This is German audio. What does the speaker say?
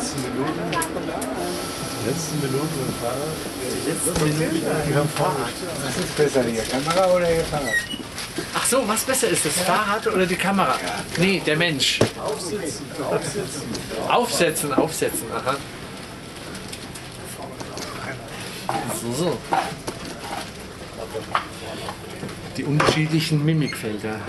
Die letzten Minuten mit dem Fahrrad. Die haben Fahrrad. Was ist besser, die Kamera oder ihr Fahrrad? Ach so, was besser ist, das Fahrrad oder die Kamera? Nee, der Mensch. Aufsetzen, aha. So. Die unterschiedlichen Mimikfelder.